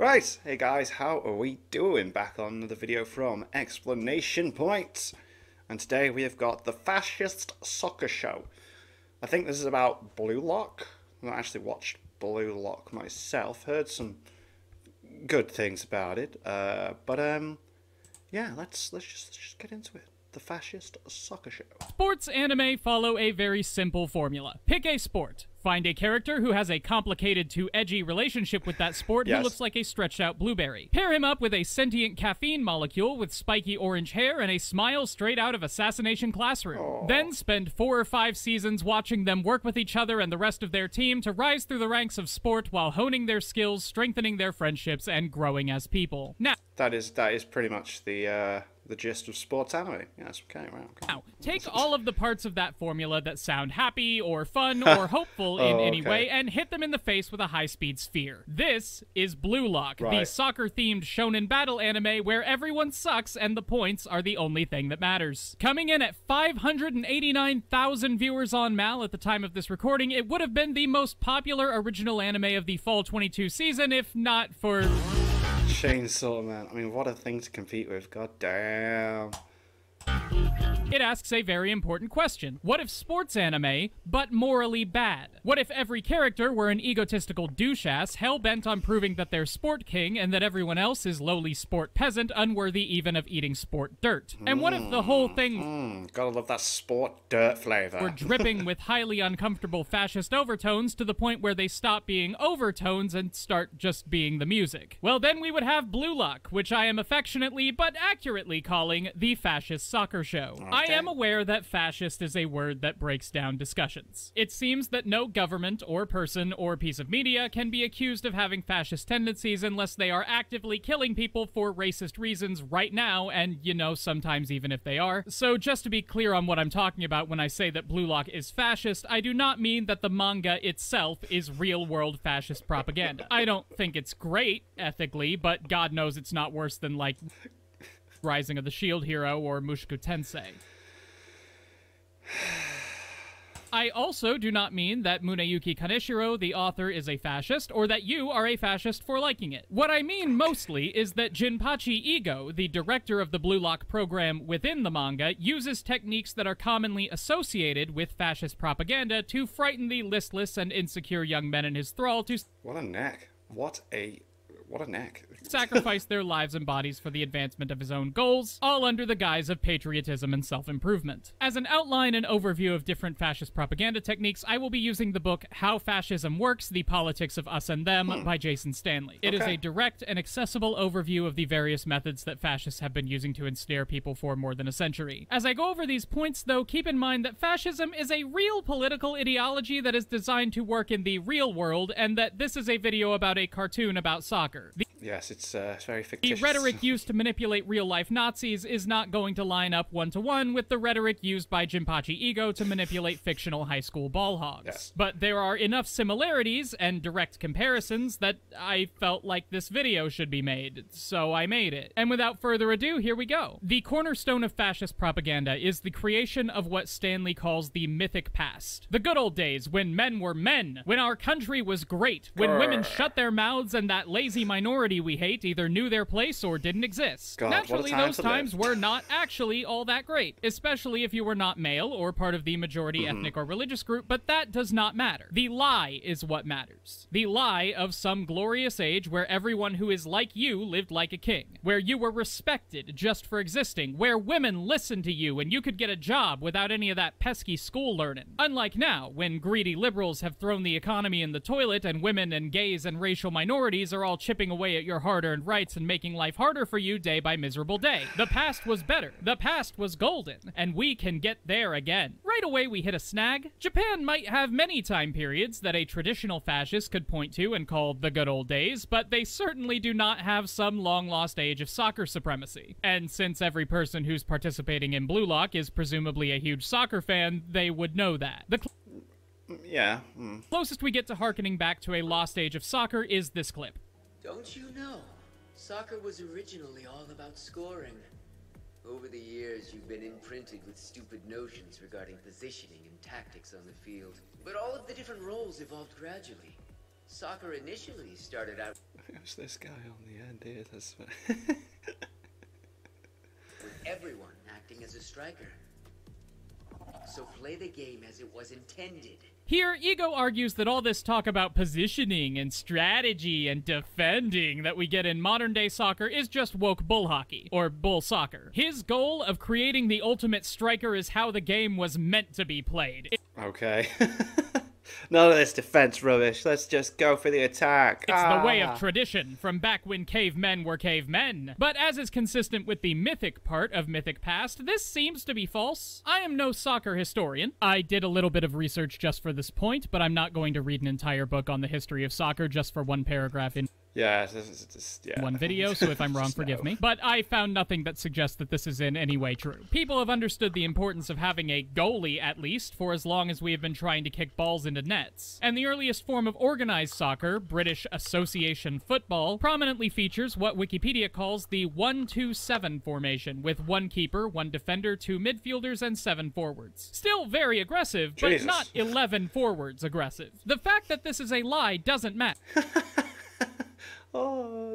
Right, hey guys, how are we doing? Back on another video from Explanation Points, and today we have got the Fascist Soccer Show. I think this is about Blue Lock. I've not actually watched Blue Lock myself, heard some good things about it, yeah, let's just get into it. The Fascist Soccer Show. Sports anime follow a very simple formula. Pick a sport. Find a character who has a complicated to edgy relationship with that sport yes. Who looks like a stretched out blueberry. Pair him up with a sentient caffeine molecule with spiky orange hair and a smile straight out of Assassination Classroom. Aww. Then spend 4 or 5 seasons watching them work with each other and the rest of their team to rise through the ranks of sport while honing their skills, strengthening their friendships, and growing as people. Now, that is pretty much the gist of sports anime. Yes, okay, right. Okay. Now, take all of the parts of that formula that sound happy or fun or hopeful in any way and hit them in the face with a high-speed sphere. This is Blue Lock, right. The soccer-themed shonen battle anime where everyone sucks and the points are the only thing that matters. Coming in at 589,000 viewers on MAL at the time of this recording, it would have been the most popular original anime of the Fall 22 season, if not for... Chainsaw Man. I mean, what a thing to compete with. God damn. It asks a very important question. What if sports anime, but morally bad? What if every character were an egotistical douche-ass, hell-bent on proving that they're sport king and that everyone else is lowly sport peasant, unworthy even of eating sport dirt? And what if the whole thing... gotta love that sport dirt flavor. ...were dripping with highly uncomfortable fascist overtones to the point where they stop being overtones and start just being the music? Well, then we would have Blue Lock, which I am affectionately but accurately calling the Fascist Soccer Show. Okay. I am aware that fascist is a word that breaks down discussions. It seems that no government or person or piece of media can be accused of having fascist tendencies unless they are actively killing people for racist reasons right now, and, you know, sometimes even if they are. So just to be clear on what I'm talking about when I say that Blue Lock is fascist, I do not mean that the manga itself is real-world fascist propaganda. I don't think it's great, ethically, but God knows it's not worse than, like... Rising of the Shield Hero, or Mushiku Tensei. I also do not mean that Muneyuki Kaneshiro, the author, is a fascist, or that you are a fascist for liking it. What I mean mostly is that Jinpachi Ego, the director of the Blue Lock program within the manga, uses techniques that are commonly associated with fascist propaganda to frighten the listless and insecure young men in his thrall to... What a knack. What a knack. ...sacrifice their lives and bodies for the advancement of his own goals, all under the guise of patriotism and self-improvement. As an outline and overview of different fascist propaganda techniques, I will be using the book How Fascism Works, The Politics of Us and Them by Jason Stanley. It is a direct and accessible overview of the various methods that fascists have been using to ensnare people for more than a century. As I go over these points, though, keep in mind that fascism is a real political ideology that is designed to work in the real world, and that this is a video about a cartoon about soccer. Yes, it's very fictitious. The rhetoric used to manipulate real-life Nazis is not going to line up one-to-one with the rhetoric used by Jinpachi Ego to manipulate fictional high school ball hogs. Yes. But there are enough similarities and direct comparisons that I felt like this video should be made, so I made it. And without further ado, here we go. The cornerstone of fascist propaganda is the creation of what Stanley calls the mythic past. The good old days when men were men, when our country was great, when women shut their mouths and that lazy minority we hate either knew their place or didn't exist. God, naturally, those times were not actually all that great, especially if you were not male or part of the majority ethnic or religious group, but that does not matter. The lie is what matters. The lie of some glorious age where everyone who is like you lived like a king, where you were respected just for existing, where women listened to you and you could get a job without any of that pesky school learning. Unlike now, when greedy liberals have thrown the economy in the toilet and women and gays and racial minorities are all chipping away at your hard-earned rights and making life harder for you day by miserable day. The past was better. The past was golden. And we can get there again. Right away we hit a snag. Japan might have many time periods that a traditional fascist could point to and call the good old days, but they certainly do not have some long-lost age of soccer supremacy. And since every person who's participating in Blue Lock is presumably a huge soccer fan, they would know that. The closest we get to hearkening back to a lost age of soccer is this clip. Don't you know? Soccer was originally all about scoring. Over the years, you've been imprinted with stupid notions regarding positioning and tactics on the field. But all of the different roles evolved gradually. Soccer initially started out... It was this guy on the end here, that's with everyone acting as a striker. So play the game as it was intended. Here, Ego argues that all this talk about positioning and strategy and defending that we get in modern-day soccer is just woke bull hockey, or bull soccer. His goal of creating the ultimate striker is how the game was meant to be played. Okay. None of this defense rubbish. Let's just go for the attack. It's the way of tradition from back when cavemen were cavemen. But as is consistent with the mythic part of Mythic Past, this seems to be false. I am no soccer historian. I did a little bit of research just for this point, but I'm not going to read an entire book on the history of soccer just for one paragraph in one video, so if I'm wrong, forgive me. But I found nothing that suggests that this is in any way true. People have understood the importance of having a goalie, at least, for as long as we have been trying to kick balls into nets. And the earliest form of organized soccer, British Association football, prominently features what Wikipedia calls the 1-2-7 formation, with one keeper, one defender, two midfielders, and 7 forwards. Still very aggressive, but not 11 forwards aggressive. The fact that this is a lie doesn't matter. Oh.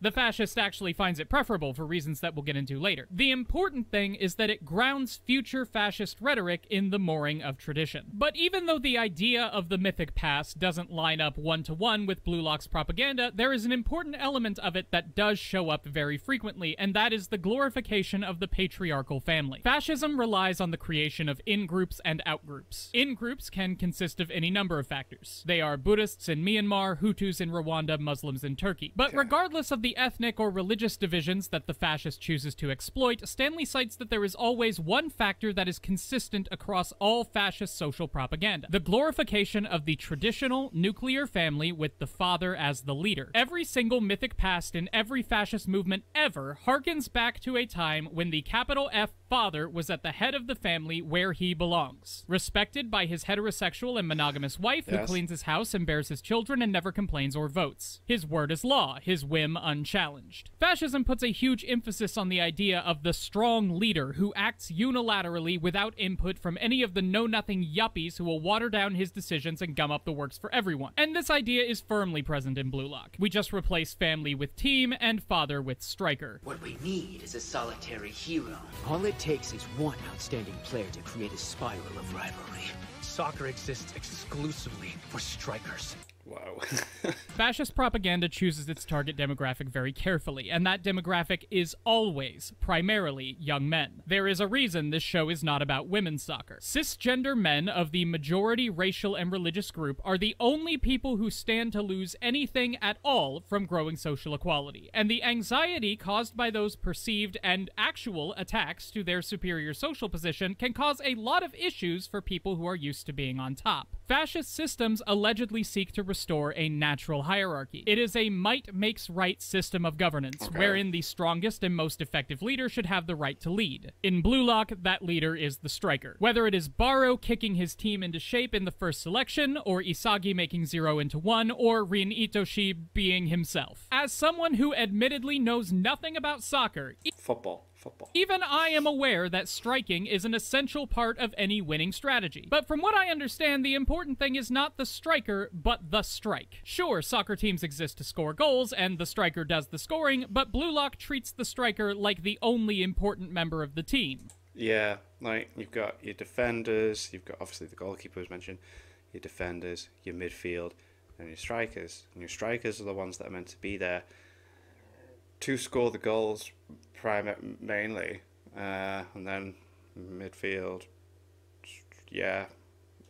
The fascist actually finds it preferable for reasons that we'll get into later. The important thing is that it grounds future fascist rhetoric in the mooring of tradition. But even though the idea of the mythic past doesn't line up one-to-one with Blue Lock's propaganda, there is an important element of it that does show up very frequently, and that is the glorification of the patriarchal family. Fascism relies on the creation of in-groups and out-groups. In-groups can consist of any number of factors. They are Buddhists in Myanmar, Hutus in Rwanda, Muslims in Turkey. But regardless of the ethnic or religious divisions that the fascist chooses to exploit, Stanley cites that there is always one factor that is consistent across all fascist social propaganda: the glorification of the traditional nuclear family with the father as the leader. Every single mythic past in every fascist movement ever harkens back to a time when the capital F father was at the head of the family where he belongs, respected by his heterosexual and monogamous wife who cleans his house and bears his children and never complains or votes. His word is law, his whim unchallenged. Fascism puts a huge emphasis on the idea of the strong leader who acts unilaterally without input from any of the know-nothing yuppies who will water down his decisions and gum up the works for everyone. And this idea is firmly present in Blue Lock. We just replace family with team and father with striker. What we need is a solitary hero. All it takes is one outstanding player to create a spiral of rivalry. Soccer exists exclusively for strikers. Wow. Fascist propaganda chooses its target demographic very carefully, and that demographic is always, primarily, young men. There is a reason this show is not about women's soccer. Cisgender men of the majority racial and religious group are the only people who stand to lose anything at all from growing social equality, and the anxiety caused by those perceived and actual attacks to their superior social position can cause a lot of issues for people who are used to being on top. Fascist systems allegedly seek to restore a natural hierarchy. It is a might-makes-right system of governance, wherein the strongest and most effective leader should have the right to lead. In Blue Lock, that leader is the striker. Whether it is Barou kicking his team into shape in the first selection, or Isagi making 0 into 1, or Rin Itoshi being himself. As someone who admittedly knows nothing about soccer... Even I am aware that striking is an essential part of any winning strategy. But from what I understand, the important thing is not the striker, but the strike. Sure, soccer teams exist to score goals, and the striker does the scoring, but Blue Lock treats the striker like the only important member of the team. Yeah, like, you've got your defenders, you've got, obviously, the goalkeeper was mentioned, your defenders, your midfield, and your strikers. And your strikers are the ones that are meant to be there to score the goals, mainly, and then midfield,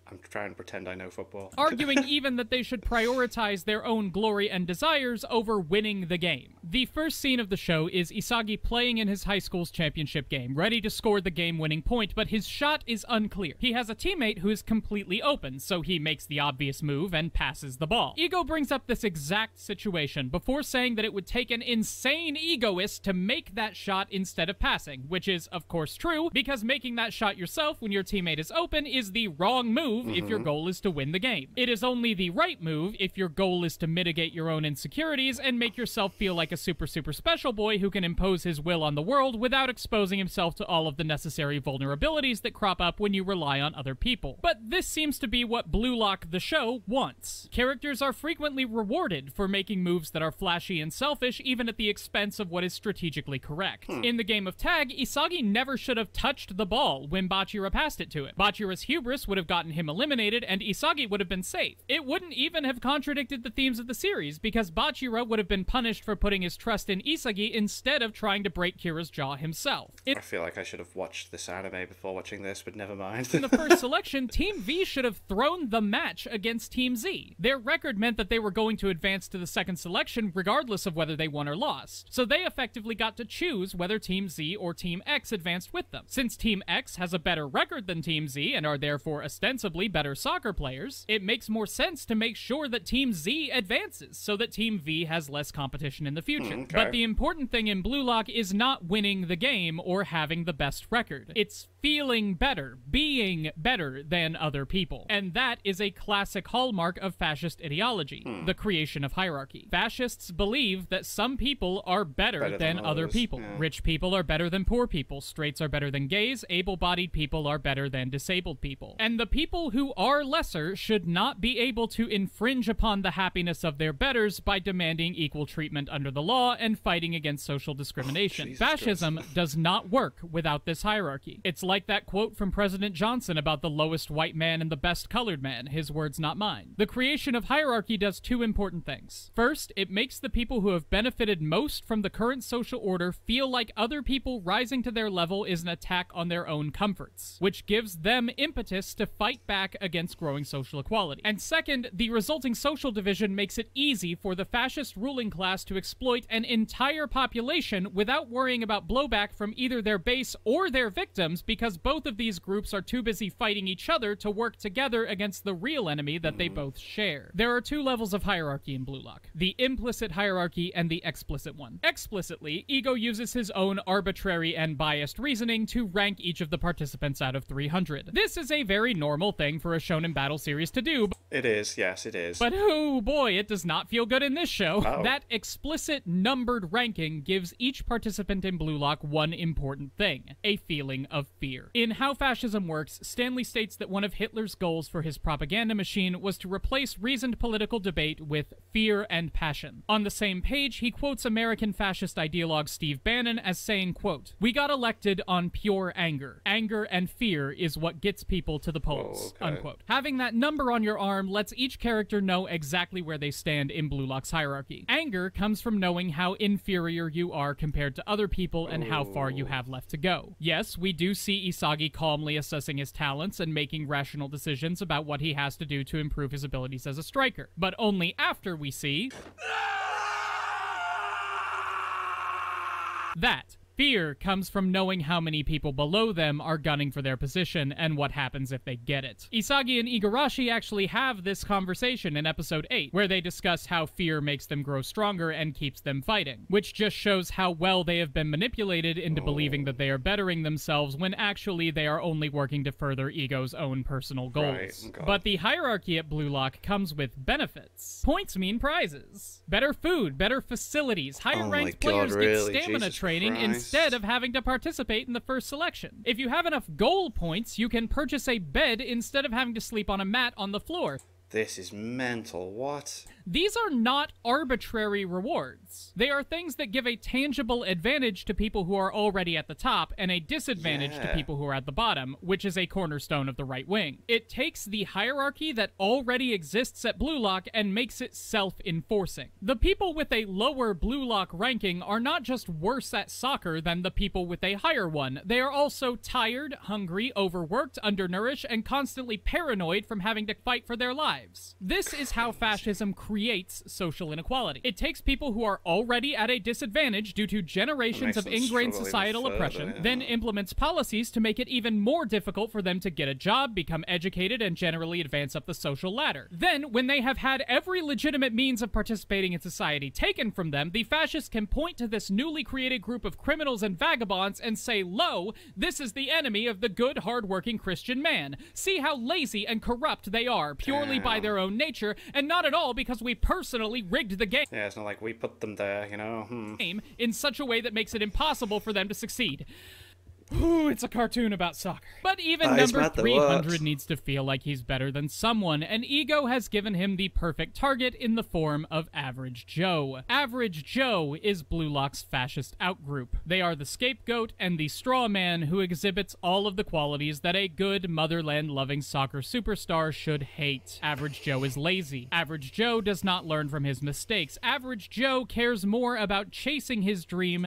I'm trying to pretend I know football. Arguing even that they should prioritize their own glory and desires over winning the game. The first scene of the show is Isagi playing in his high school's championship game, ready to score the game-winning point, but his shot is unclear. He has a teammate who is completely open, so he makes the obvious move and passes the ball. Ego brings up this exact situation before saying that it would take an insane egoist to make that shot instead of passing, which is, of course, true, because making that shot yourself when your teammate is open is the wrong move move if your goal is to win the game. It is only the right move if your goal is to mitigate your own insecurities and make yourself feel like a super special boy who can impose his will on the world without exposing himself to all of the necessary vulnerabilities that crop up when you rely on other people. But this seems to be what Blue Lock the show wants. Characters are frequently rewarded for making moves that are flashy and selfish, even at the expense of what is strategically correct. In the game of tag, Isagi never should have touched the ball when Bachira passed it to him. Bachira's hubris would have gotten him eliminated, and Isagi would have been safe. It wouldn't even have contradicted the themes of the series, because Bachira would have been punished for putting his trust in Isagi instead of trying to break Kira's jaw himself. I feel like I should have watched this anime before watching this, but never mind. In the first selection, Team V should have thrown the match against Team Z. Their record meant that they were going to advance to the second selection regardless of whether they won or lost, so they effectively got to choose whether Team Z or Team X advanced with them. Since Team X has a better record than Team Z and are therefore ostensibly better soccer players, it makes more sense to make sure that Team Z advances so that Team V has less competition in the future. But the important thing in Blue Lock is not winning the game or having the best record. It's feeling better, being better than other people. And that is a classic hallmark of fascist ideology, the creation of hierarchy. Fascists believe that some people are better than other people. Yeah. Rich people are better than poor people, straights are better than gays, able-bodied people are better than disabled people. And the people who are lesser should not be able to infringe upon the happiness of their betters by demanding equal treatment under the law and fighting against social discrimination. Fascism does not work without this hierarchy. It's like that quote from President Johnson about the lowest white man and the best colored man, his words not mine. The creation of hierarchy does two important things. First, it makes the people who have benefited most from the current social order feel like other people rising to their level is an attack on their own comforts, which gives them impetus to fight back against growing social equality. And second, the resulting social division makes it easy for the fascist ruling class to exploit an entire population without worrying about blowback from either their base or their victims, because both of these groups are too busy fighting each other to work together against the real enemy that they both share. There are two levels of hierarchy in Blue Lock: the implicit hierarchy and the explicit one. Explicitly, Ego uses his own arbitrary and biased reasoning to rank each of the participants out of 300. This is a very normal thing for a shonen battle series to do. It is, yes, it is. But oh boy, it does not feel good in this show. Oh. That explicit numbered ranking gives each participant in Blue Lock one important thing: a feeling of fear. In How Fascism Works, Stanley states that one of Hitler's goals for his propaganda machine was to replace reasoned political debate with fear and passion. On the same page, he quotes American fascist ideologue Steve Bannon as saying, quote, "We got elected on pure anger. Anger and fear is what gets people to the polls," unquote. Having that number on your arm lets each character know exactly where they stand in Blue Lock's hierarchy. Anger comes from knowing how inferior you are compared to other people and how far you have left to go. Yes, we do see Isagi calmly assessing his talents and making rational decisions about what he has to do to improve his abilities as a striker, but only after we see that. Fear comes from knowing how many people below them are gunning for their position and what happens if they get it. Isagi and Igarashi actually have this conversation in episode 8, where they discuss how fear makes them grow stronger and keeps them fighting, which just shows how well they have been manipulated into believing that they are bettering themselves when actually they are only working to further Ego's own personal goals. Right, but the hierarchy at Blue Lock comes with benefits. Points mean prizes. Better food, better facilities. Higher-ranked players get stamina training instead of having to participate in the first selection. If you have enough goal points, you can purchase a bed instead of having to sleep on a mat on the floor. This is mental. What? These are not arbitrary rewards. They are things that give a tangible advantage to people who are already at the top and a disadvantage to people who are at the bottom, which is a cornerstone of the right wing. It takes the hierarchy that already exists at Blue Lock and makes it self-enforcing. The people with a lower Blue Lock ranking are not just worse at soccer than the people with a higher one. They are also tired, hungry, overworked, undernourished, and constantly paranoid from having to fight for their lives. This is how fascism creates creates social inequality. It takes people who are already at a disadvantage due to generations of ingrained societal oppression, then implements policies to make it even more difficult for them to get a job, become educated, and generally advance up the social ladder. Then, when they have had every legitimate means of participating in society taken from them, the fascists can point to this newly created group of criminals and vagabonds and say, lo, this is the enemy of the good, hard-working Christian man. See how lazy and corrupt they are, purely by their own nature, and not at all because we personally rigged the game. Yeah, it's not like we put them there, you know? In such a way that makes it impossible for them to succeed. Ooh, it's a cartoon about soccer. But even number 300 needs to feel like he's better than someone, and Ego has given him the perfect target in the form of Average Joe. Average Joe is Blue Lock's fascist outgroup. They are the scapegoat and the straw man who exhibits all of the qualities that a good, motherland-loving soccer superstar should hate. Average Joe is lazy. Average Joe does not learn from his mistakes. Average Joe cares more about chasing his dream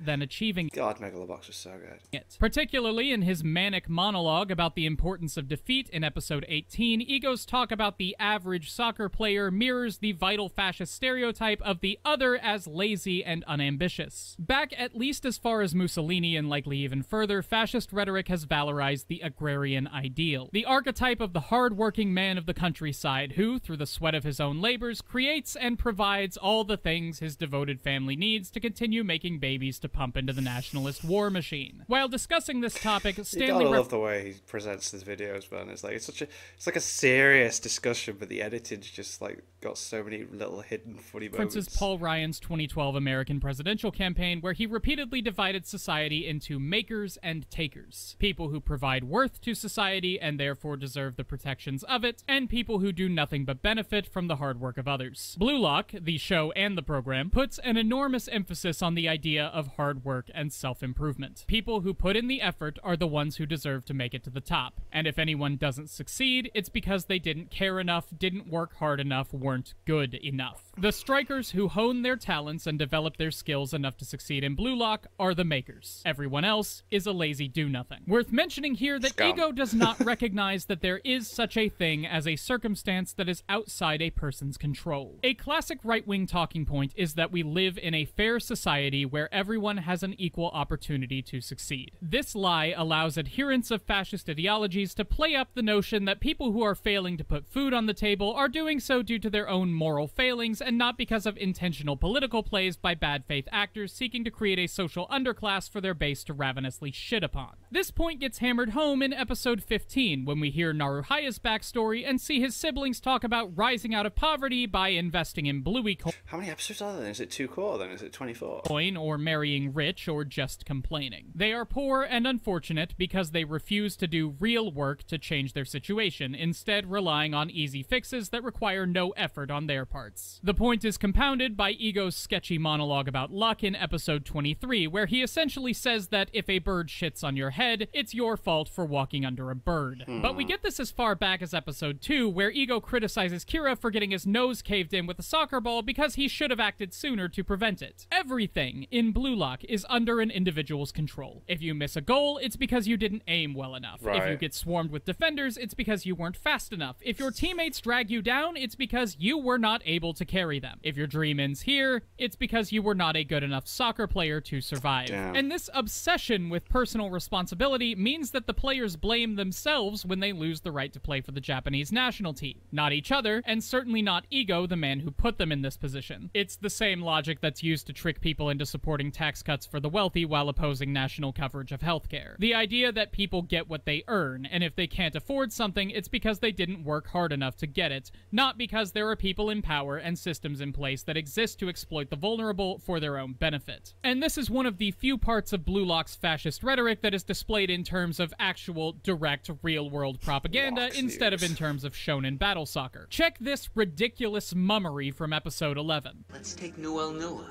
than achieving. God, Megalobox is so good. Particularly in his manic monologue about the importance of defeat in episode 18, Ego's talk about the average soccer player mirrors the vital fascist stereotype of the other as lazy and unambitious. Back at least as far as Mussolini and likely even further, fascist rhetoric has valorized the agrarian ideal, the archetype of the hard-working man of the countryside who, through the sweat of his own labors, creates and provides all the things his devoted family needs to continue making babies to pump into the nationalist war machine. While discussing this topic, Stanley... I love the way he presents his videos, man. It's like, it's like a serious discussion, but the editing's just like got so many little hidden funny moments. Prince Paul Ryan's 2012 American presidential campaign, where he repeatedly divided society into makers and takers. People who provide worth to society and therefore deserve the protections of it, and people who do nothing but benefit from the hard work of others. Blue Lock, the show and the program, puts an enormous emphasis on the idea of hard work and self-improvement. People who put in the effort are the ones who deserve to make it to the top. And if anyone doesn't succeed, it's because they didn't care enough, didn't work hard enough, weren't good enough. The strikers who hone their talents and develop their skills enough to succeed in Blue Lock are the makers. Everyone else is a lazy do-nothing. Worth mentioning here that Ego does not recognize that there is such a thing as a circumstance that is outside a person's control. A classic right-wing talking point is that we live in a fair society where everyone has an equal opportunity to succeed. This lie allows adherents of fascist ideologies to play up the notion that people who are failing to put food on the table are doing so due to their own moral failings and not because of intentional political plays by bad faith actors seeking to create a social underclass for their base to ravenously shit upon. This point gets hammered home in episode 15 when we hear Naruhaya's backstory and see his siblings talk about rising out of poverty by investing in bluey coin. How many episodes are there then? Is it 2 core then? Is it 24? Coin or marrying rich or just complaining. They are poor and unfortunate because they refuse to do real work to change their situation, instead relying on easy fixes that require no effort on their parts. The point is compounded by Ego's sketchy monologue about luck in episode 23, where he essentially says that if a bird shits on your head, it's your fault for walking under a bird. But we get this as far back as episode 2, where Ego criticizes Kira for getting his nose caved in with a soccer ball because he should have acted sooner to prevent it. Everything in Blue Lock is under an individual's control. If you miss a goal, it's because you didn't aim well enough. If you get swarmed with defenders, it's because you weren't fast enough. If your teammates drag you down, it's because you were not able to carry them. If your dream ends here, it's because you were not a good enough soccer player to survive. And this obsession with personal responsibility means that the players blame themselves when they lose the right to play for the Japanese national team. Not each other, and certainly not Ego, the man who put them in this position. It's the same logic that's used to trick people into supporting tax cuts for the wealthy while opposing national coverage of healthcare. The idea that people get what they earn, and if they can't afford something, it's because they didn't work hard enough to get it, not because there are people in power and systems in place that exist to exploit the vulnerable for their own benefit. And this is one of the few parts of Blue Lock's fascist rhetoric that is displayed in terms of actual, direct, real-world propaganda instead of in terms of shonen battle soccer. Check this ridiculous mummery from episode 11. Let's take Noel Noah.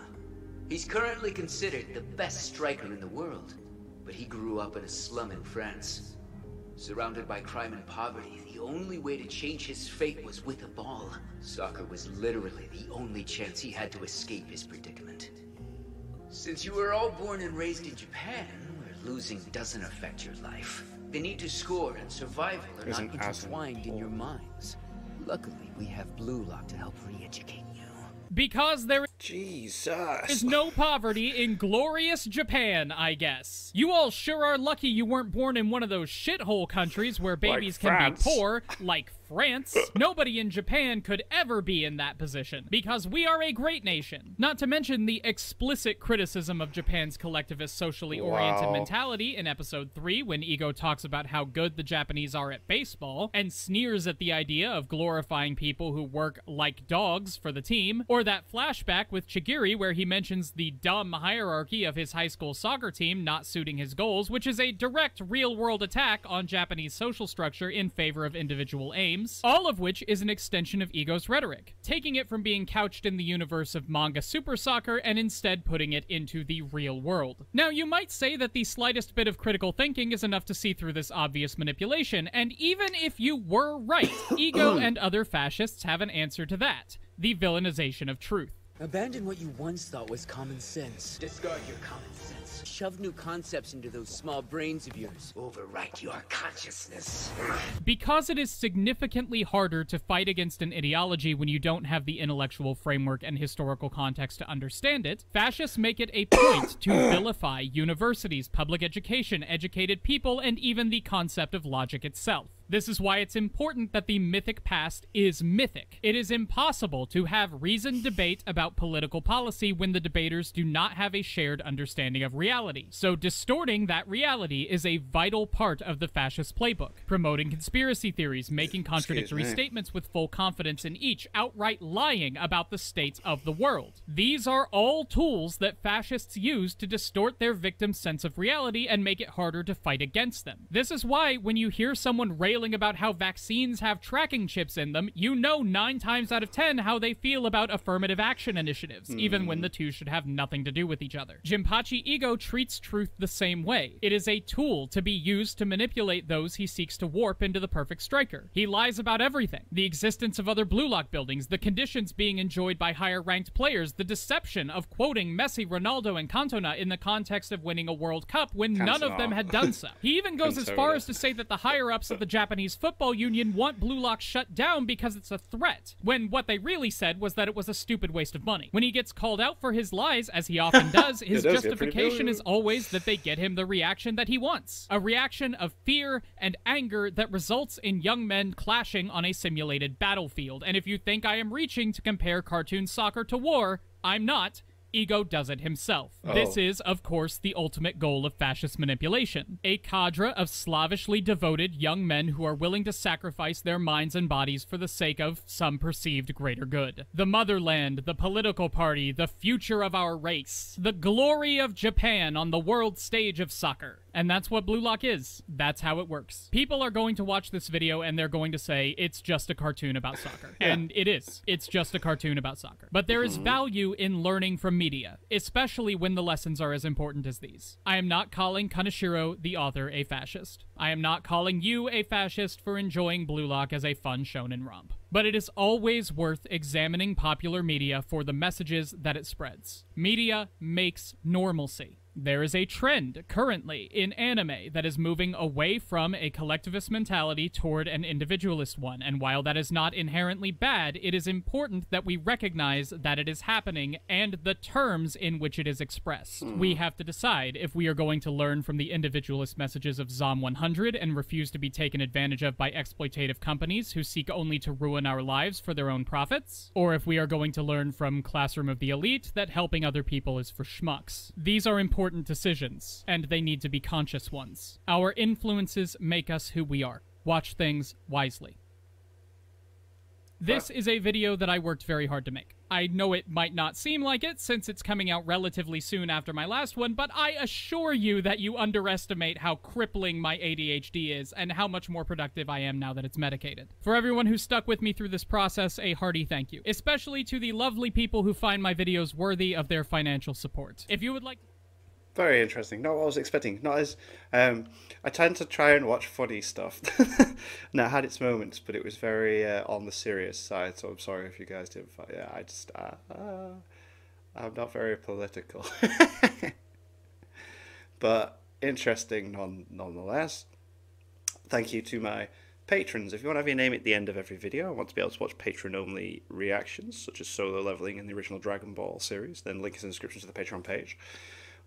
He's currently considered the best striker in the world, but he grew up in a slum in France. Surrounded by crime and poverty, the only way to change his fate was with a ball. Soccer was literally the only chance he had to escape his predicament. Since you were all born and raised in Japan, where losing doesn't affect your life, the need to score and survival are not intertwined in your minds. Luckily, we have Blue Lock to help re-educate you. Because there is no poverty in glorious Japan, I guess. You all sure are lucky you weren't born in one of those shithole countries where babies can be poor, like France. Nobody in Japan could ever be in that position, because we are a great nation. Not to mention the explicit criticism of Japan's collectivist, socially oriented mentality in episode 3, when Ego talks about how good the Japanese are at baseball, and sneers at the idea of glorifying people who work like dogs for the team, or that flashback with Chigiri where he mentions the dumb hierarchy of his high school soccer team not suiting his goals, which is a direct real-world attack on Japanese social structure in favor of individual aim. All of which is an extension of Ego's rhetoric, taking it from being couched in the universe of manga super soccer and instead putting it into the real world. Now, you might say that the slightest bit of critical thinking is enough to see through this obvious manipulation, and even if you were right, Ego and other fascists have an answer to that: the villainization of truth. Abandon what you once thought was common sense. Discard your common sense. Shove new concepts into those small brains of yours. Overwrite your consciousness. Because it is significantly harder to fight against an ideology when you don't have the intellectual framework and historical context to understand it, fascists make it a point to vilify universities, public education, educated people, and even the concept of logic itself. This is why it's important that the mythic past is mythic. It is impossible to have reasoned debate about political policy when the debaters do not have a shared understanding of reality. So distorting that reality is a vital part of the fascist playbook. Promoting conspiracy theories, making contradictory statements with full confidence in each, outright lying about the state of the world. These are all tools that fascists use to distort their victim's sense of reality and make it harder to fight against them. This is why when you hear someone railing about how vaccines have tracking chips in them, you know 9 times out of 10 how they feel about affirmative action initiatives, even when the two should have nothing to do with each other. Jinpachi Ego treats truth the same way. It is a tool to be used to manipulate those he seeks to warp into the perfect striker. He lies about everything: the existence of other Blue Lock buildings, the conditions being enjoyed by higher-ranked players, the deception of quoting Messi, Ronaldo, and Cantona in the context of winning a World Cup when none of them had done so. He even goes as far as to say that the higher-ups of the Japanese Football Union want Blue Lock shut down because it's a threat, when what they really said was that it was a stupid waste of money. When he gets called out for his lies, as he often does, his justification is always that they get him the reaction that he wants. A reaction of fear and anger that results in young men clashing on a simulated battlefield. And if you think I am reaching to compare cartoon soccer to war, I'm not. Ego does it himself. This is, of course, the ultimate goal of fascist manipulation. A cadre of slavishly devoted young men who are willing to sacrifice their minds and bodies for the sake of some perceived greater good. The motherland, the political party, the future of our race, the glory of Japan on the world stage of soccer. And that's what Blue Lock is. That's how it works. People are going to watch this video and they're going to say, it's just a cartoon about soccer. And it is. It's just a cartoon about soccer. But there is value in learning from media, especially when the lessons are as important as these. I am not calling Kaneshiro, the author, a fascist. I am not calling you a fascist for enjoying Blue Lock as a fun shonen romp. But it is always worth examining popular media for the messages that it spreads. Media makes normalcy. There is a trend currently in anime that is moving away from a collectivist mentality toward an individualist one, and while that is not inherently bad, it is important that we recognize that it is happening and the terms in which it is expressed. We have to decide if we are going to learn from the individualist messages of Zom 100 and refuse to be taken advantage of by exploitative companies who seek only to ruin our lives for their own profits, or if we are going to learn from Classroom of the Elite that helping other people is for schmucks. These are important decisions, and they need to be conscious ones. Our influences make us who we are. Watch things wisely. This is a video that I worked very hard to make. I know it might not seem like it, since it's coming out relatively soon after my last one, but I assure you that you underestimate how crippling my ADHD is and how much more productive I am now that it's medicated. For everyone who stuck with me through this process, a hearty thank you. Especially to the lovely people who find my videos worthy of their financial support. If you would like... Very interesting. Not what I was expecting. Not as I tend to try and watch funny stuff. Now, it had its moments, but it was very on the serious side. So I'm sorry if you guys didn't. Yeah, I just I'm not very political, but interesting nonetheless. Thank you to my Patrons, if you want to have your name at the end of every video and want to be able to watch patron-only reactions, such as Solo Leveling and the original Dragon Ball series, then link is in the description to the Patreon page.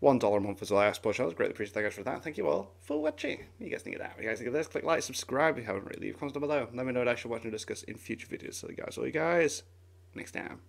$1 a month is the last push. I was greatly appreciate that guys for that. Thank you all for watching. What you guys think of that? What you guys think of this? Click like, subscribe if you haven't already. Leave comments down below. Let me know what I should watch and discuss in future videos. So guys, all you guys, next time.